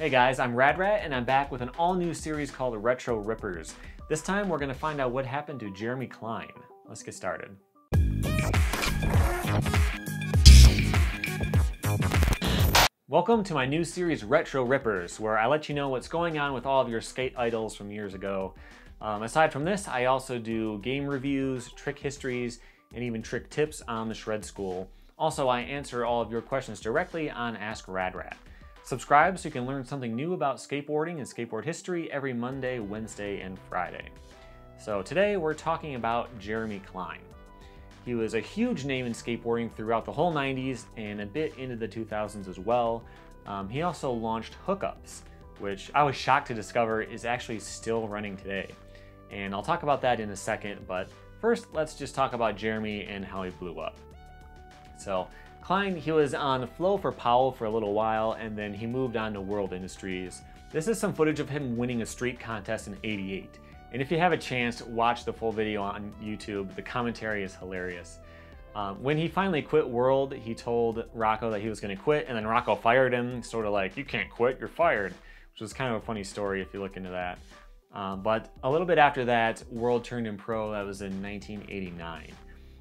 Hey guys, I'm Rad Rat and I'm back with an all-new series called Retro Rippers. This time we're going to find out what happened to Jeremy Klein. Let's get started. Welcome to my new series Retro Rippers, where I let you know what's going on with all of your skate idols from years ago. Aside from this, I also do game reviews, trick histories, and even trick tips on the Shred School. Also, I answer all of your questions directly on Ask Rad Rat. Subscribe so you can learn something new about skateboarding and skateboard history every Monday, Wednesday, and Friday. So today we're talking about Jeremy Klein. He was a huge name in skateboarding throughout the whole 90s and a bit into the 2000s as well. He also launched Hookups, which I was shocked to discover is actually still running today. And I'll talk about that in a second, but first let's just talk about Jeremy and how he blew up. So, Klein, he was on Flow for Powell for a little while, and then he moved on to World Industries. This is some footage of him winning a street contest in '88. And if you have a chance, watch the full video on YouTube. The commentary is hilarious. When he finally quit World, he told Rocco that he was going to quit, and then Rocco fired him, sort of like, you can't quit, you're fired, which was kind of a funny story if you look into that. But a little bit after that, World turned him pro. That was in 1989.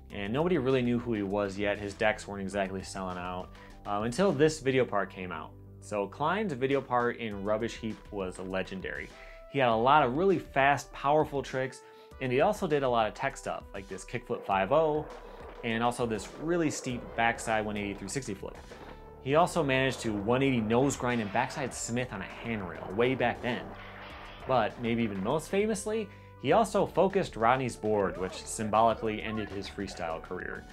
And nobody really knew who he was yet. His decks weren't exactly selling out until this video part came out. So Klein's video part in Rubbish Heap was legendary. He had a lot of really fast, powerful tricks, and he also did a lot of tech stuff, like this kickflip 5-0, and also this really steep backside 180 360 flip. He also managed to 180 nose grind and backside Smith on a handrail way back then. But maybe even most famously, he also focused Rodney's board, which symbolically ended his freestyle career.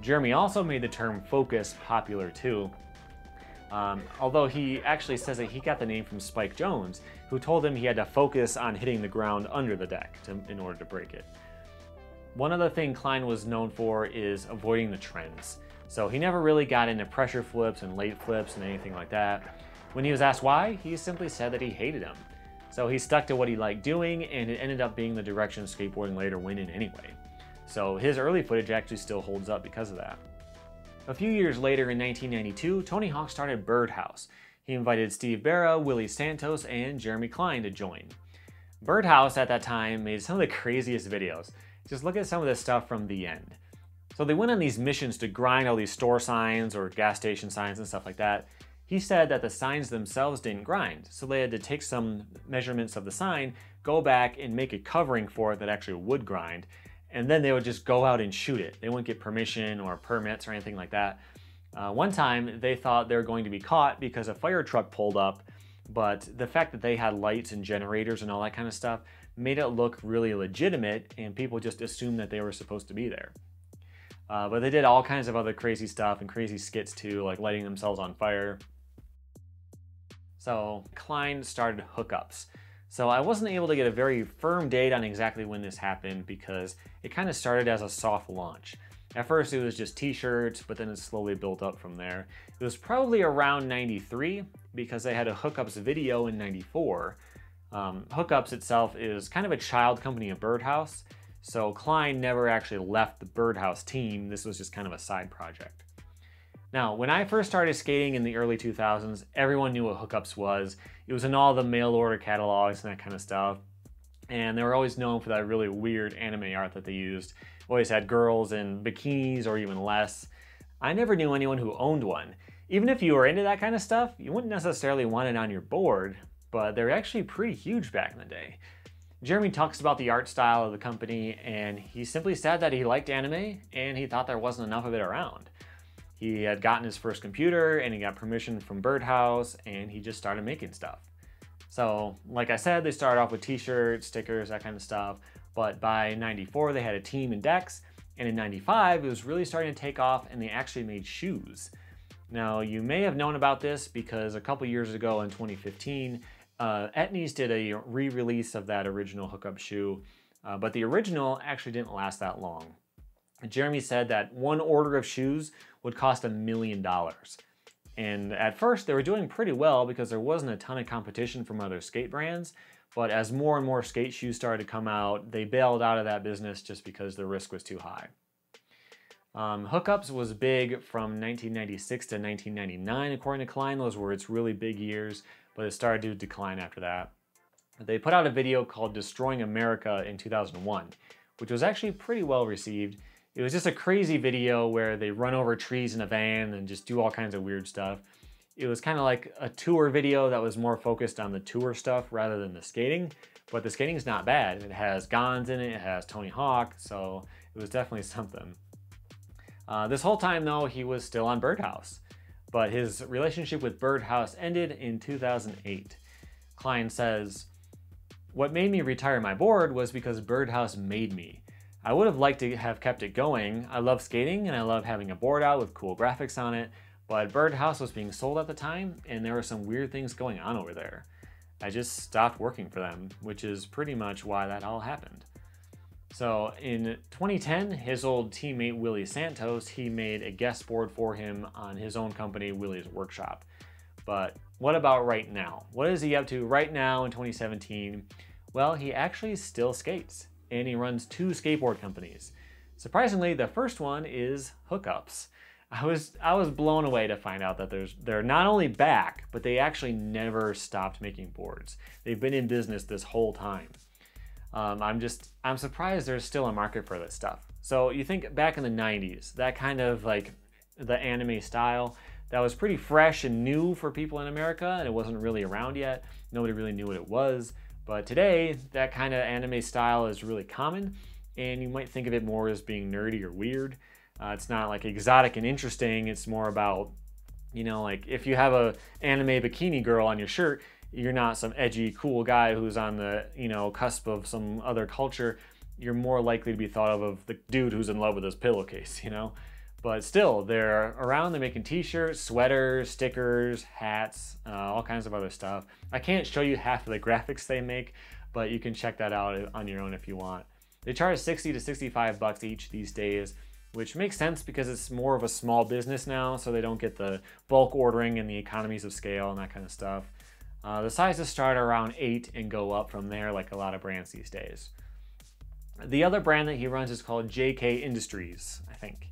Jeremy also made the term focus popular too, although he actually says that he got the name from Spike Jones, who told him he had to focus on hitting the ground under the deck in order to break it. One other thing Klein was known for is avoiding the trends. So he never really got into pressure flips and late flips and anything like that. When he was asked why, he simply said that he hated them. So he stuck to what he liked doing, and it ended up being the direction skateboarding later went in anyway. So his early footage actually still holds up because of that. A few years later in 1992, Tony Hawk started Birdhouse. He invited Steve Berra, Willie Santos, and Jeremy Klein to join. Birdhouse at that time made some of the craziest videos. Just look at some of this stuff from the end. So they went on these missions to grind all these store signs or gas station signs and stuff like that. He said that the signs themselves didn't grind, so they had to take some measurements of the sign, go back and make a covering for it that actually would grind, and then they would just go out and shoot it. They wouldn't get permission or permits or anything like that. One time, they thought they were going to be caught because a fire truck pulled up, but the fact that they had lights and generators and all that kind of stuff made it look really legitimate, and people just assumed that they were supposed to be there. But they did all kinds of other crazy stuff and crazy skits too, like lighting themselves on fire. So Klein started Hookups. So I wasn't able to get a very firm date on exactly when this happened because it kind of started as a soft launch. At first it was just t-shirts, but then it slowly built up from there. It was probably around 93 because they had a Hookups video in 94. Hookups itself is kind of a child company of Birdhouse. So Klein never actually left the Birdhouse team. This was just kind of a side project. Now, when I first started skating in the early 2000s, everyone knew what Hookups was. It was in all the mail order catalogs and that kind of stuff. And they were always known for that really weird anime art that they used. Always had girls in bikinis or even less. I never knew anyone who owned one. Even if you were into that kind of stuff, you wouldn't necessarily want it on your board, but they were actually pretty huge back in the day. Jeremy talks about the art style of the company, and he simply said that he liked anime and he thought there wasn't enough of it around. He had gotten his first computer and he got permission from Birdhouse and he just started making stuff. So like I said, they started off with t-shirts, stickers, that kind of stuff. But by 94, they had a team and decks. And in 95, it was really starting to take off and they actually made shoes. Now you may have known about this because a couple years ago in 2015, Etnies did a re-release of that original Hookup shoe. But the original actually didn't last that long. Jeremy said that one order of shoes would cost $1 million. And at first they were doing pretty well because there wasn't a ton of competition from other skate brands, but as more and more skate shoes started to come out, they bailed out of that business just because the risk was too high. Hookups was big from 1996 to 1999, according to Klein. Those were its really big years but it started to decline after that. They put out a video called Destroying America in 2001, which was actually pretty well received. It was just a crazy video where they run over trees in a van and just do all kinds of weird stuff. It was kind of like a tour video that was more focused on the tour stuff rather than the skating, but the skating is not bad. It has Gons in it, it has Tony Hawk, so it was definitely something. This whole time though, he was still on Birdhouse, but his relationship with Birdhouse ended in 2008. Klein says, "What made me retire my board was because Birdhouse made me. I would have liked to have kept it going. I love skating and I love having a board out with cool graphics on it, but Birdhouse was being sold at the time and there were some weird things going on over there. I just stopped working for them," which is pretty much why that all happened. So in 2010, his old teammate Willie Santos, he made a guest board for him on his own company, Willie's Workshop. But what about right now? What is he up to right now in 2017? Well, he actually still skates and he runs two skateboard companies. Surprisingly, the first one is Hookups. I was blown away to find out that they're not only back, but they actually never stopped making boards. They've been in business this whole time. I'm surprised there's still a market for this stuff. So you think back in the 90s, that kind of like the anime style, that was pretty fresh and new for people in America and it wasn't really around yet. Nobody really knew what it was. But today, that kind of anime style is really common and you might think of it more as being nerdy or weird. It's not like exotic and interesting. It's more about, you know, like if you have an anime bikini girl on your shirt, you're not some edgy, cool guy who's on the, you know, cusp of some other culture. You're more likely to be thought of the dude who's in love with his pillowcase, you know? But still, they're around, they're making t-shirts, sweaters, stickers, hats, all kinds of other stuff. I can't show you half of the graphics they make, but you can check that out on your own if you want. They charge $60 to $65 each these days, which makes sense because it's more of a small business now, so they don't get the bulk ordering and the economies of scale and that kind of stuff. The sizes start around 8 and go up from there like a lot of brands these days. The other brand that he runs is called JK Industries, I think.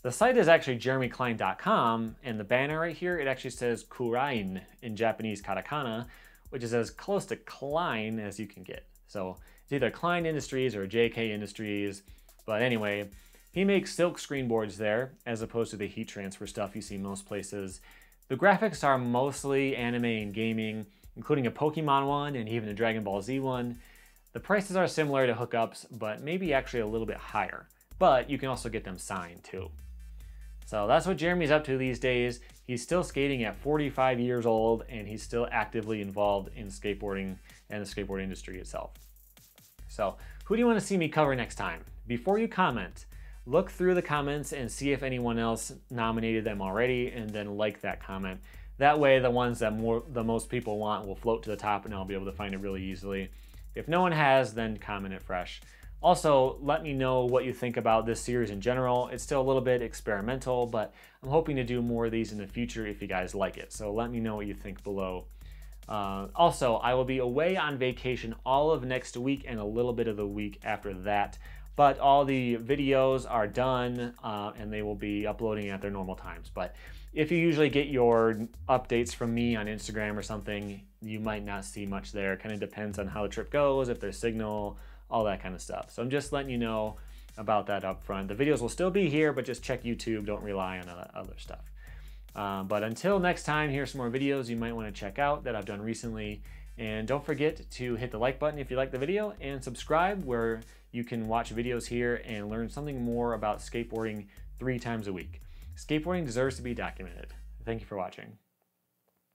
The site is actually JeremyKlein.com, and the banner right here, it actually says Kurain in Japanese katakana, which is as close to Klein as you can get. So it's either Klein Industries or JK Industries, but anyway, he makes silk screen boards there as opposed to the heat transfer stuff you see most places. The graphics are mostly anime and gaming, including a Pokemon one and even a Dragon Ball Z one. The prices are similar to Hookups, but maybe actually a little bit higher, but you can also get them signed too. So that's what Jeremy's up to these days. He's still skating at 45 years old and he's still actively involved in skateboarding and the skateboard industry itself. So who do you want to see me cover next time? Before you comment, look through the comments and see if anyone else nominated them already and then like that comment. That way the ones that the most people want will float to the top and I'll be able to find it really easily. If no one has, then comment it fresh. Also, let me know what you think about this series in general. It's still a little bit experimental, but I'm hoping to do more of these in the future if you guys like it. So let me know what you think below. Also, I will be away on vacation all of next week and a little bit of the week after that. But all the videos are done and they will be uploading at their normal times. But if you usually get your updates from me on Instagram or something, you might not see much there. It kind of depends on how the trip goes, if there's signal, all that kind of stuff. So I'm just letting you know about that up front. The videos will still be here, but just check YouTube. Don't rely on other stuff. But until next time, here's some more videos you might want to check out that I've done recently. And don't forget to hit the like button if you like the video and subscribe where you can watch videos here and learn something more about skateboarding 3 times a week. Skateboarding deserves to be documented. Thank you for watching.